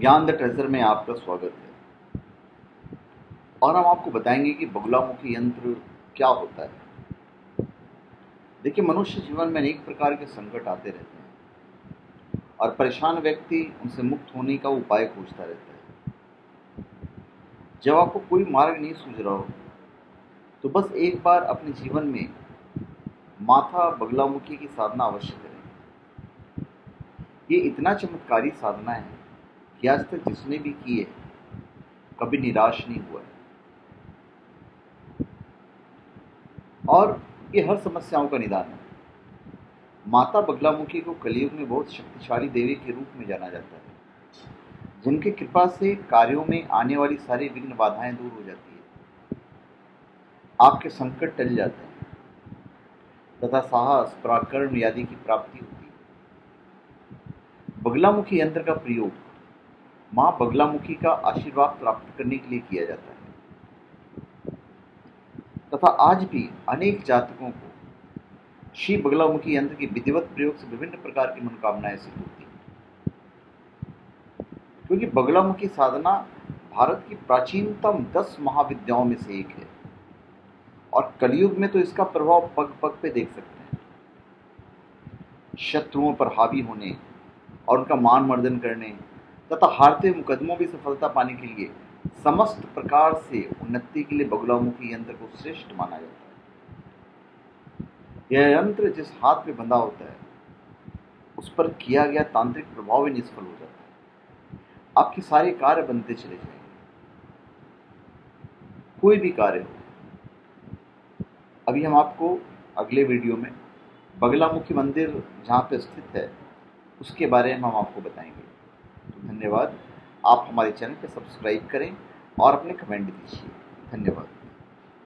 ज्ञान the treasure में आपका स्वागत है। और हम आपको बताएंगे कि बगुलामुखी यंत्र क्या होता है। देखिए, मनुष्य जीवन में अनेक प्रकार के संकट आते रहते हैं और परेशान व्यक्ति उनसे मुक्त होने का उपाय खोजता रहता है। जब आपको कोई मार्ग नहीं सूझ रहा हो तो बस एक बार अपने जीवन में माथा बगलामुखी की साधना अवश्य करें। ये इतना चमत्कारी साधना है कि आज तक जिसने भी की है कभी निराश नहीं हुआ है और ये हर समस्याओं का निदान है। माता बगलामुखी को कलियुग में बहुत शक्तिशाली देवी के रूप में जाना जाता है, जिनकी कृपा से कार्यों में आने वाली सारी विघ्न बाधाएं दूर हो जाती है, आपके संकट टल जाते हैं तथा साहस, पराक्रम आदि की प्राप्ति होती है। बगलामुखी यंत्र का प्रयोग मां बगलामुखी का आशीर्वाद प्राप्त करने के लिए किया जाता है तथा आज भी अनेक जातकों को श्री बगलामुखी यंत्र के विधिवत प्रयोग से विभिन्न प्रकार की मनोकामनाएं सिद्ध होती हैं। क्योंकि बगलामुखी साधना भारत की प्राचीनतम 10 महाविद्याओं में से एक है और कलयुग में तो इसका प्रभाव पग पग पे देख सकते हैं। शत्रुओं पर हावी होने और उनका मान मर्दन करने तथा हारते मुकदमों में सफलता पाने के लिए समस्त प्रकार से उन्नति के लिए बगुलामुखी यंत्र को श्रेष्ठ माना जाता है। यह यंत्र जिस हाथ में बंधा होता है उस पर किया गया तांत्रिक प्रभाव भी निष्फल हो जाता है। आपके सारे कार्य बनते चले जाएंगे, कोई भी कार्य हो। अभी हम आपको अगले वीडियो में बगलामुखी मंदिर जहाँ पे स्थित है उसके बारे में हम आपको बताएंगे। धन्यवाद। आप हमारे चैनल को सब्सक्राइब करें और अपने कमेंट दीजिए। धन्यवाद।